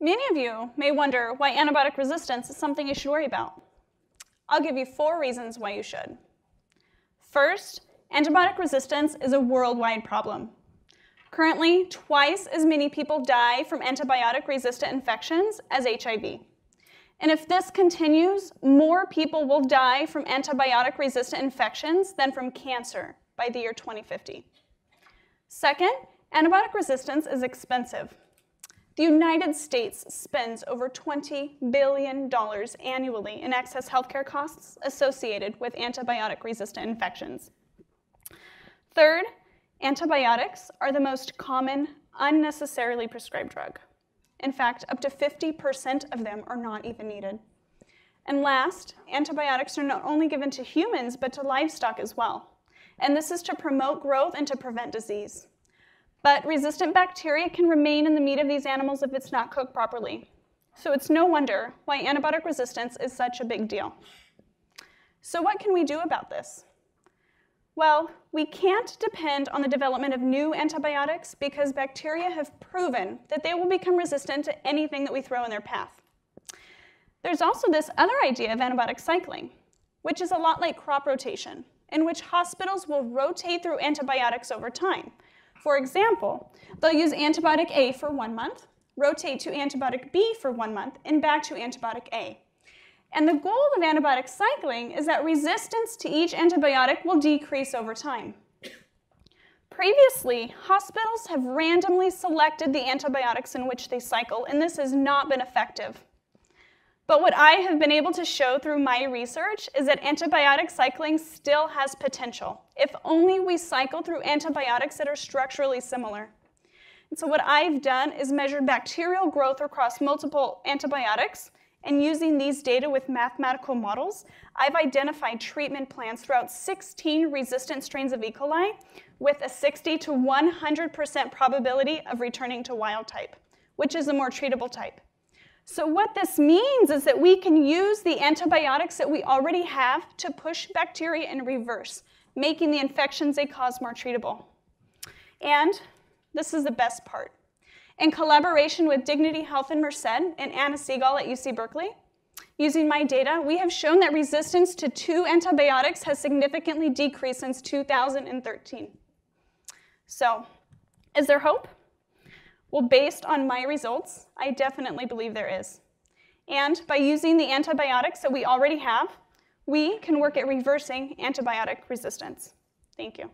Many of you may wonder why antibiotic resistance is something you should worry about. I'll give you 4 reasons why you should. First, antibiotic resistance is a worldwide problem. Currently, twice as many people die from antibiotic-resistant infections as HIV. And if this continues, more people will die from antibiotic-resistant infections than from cancer by the year 2050. Second, antibiotic resistance is expensive. The United States spends over $20 billion annually in excess healthcare costs associated with antibiotic-resistant infections. Third, antibiotics are the most common, unnecessarily prescribed drug. In fact, up to 50% of them are not even needed. And last, antibiotics are not only given to humans, but to livestock as well. And this is to promote growth and to prevent disease. But resistant bacteria can remain in the meat of these animals if it's not cooked properly. So it's no wonder why antibiotic resistance is such a big deal. So what can we do about this? Well, we can't depend on the development of new antibiotics because bacteria have proven that they will become resistant to anything that we throw in their path. There's also this other idea of antibiotic cycling, which is a lot like crop rotation, in which hospitals will rotate through antibiotics over time. For example, they'll use antibiotic A for 1 month, rotate to antibiotic B for 1 month, and back to antibiotic A. And the goal of antibiotic cycling is that resistance to each antibiotic will decrease over time. Previously, hospitals have randomly selected the antibiotics in which they cycle, and this has not been effective. But what I have been able to show through my research is that antibiotic cycling still has potential, if only we cycle through antibiotics that are structurally similar. And so what I've done is measured bacterial growth across multiple antibiotics, and using these data with mathematical models, I've identified treatment plans throughout 16 resistant strains of E. coli with a 60 to 100% probability of returning to wild type, which is a more treatable type. So what this means is that we can use the antibiotics that we already have to push bacteria in reverse, making the infections they cause more treatable. And this is the best part. In collaboration with Dignity Health in Merced and Anna Segal at UC Berkeley, using my data, we have shown that resistance to 2 antibiotics has significantly decreased since 2013. So, is there hope? Well, based on my results, I definitely believe there is. And by using the antibiotics that we already have, we can work at reversing antibiotic resistance. Thank you.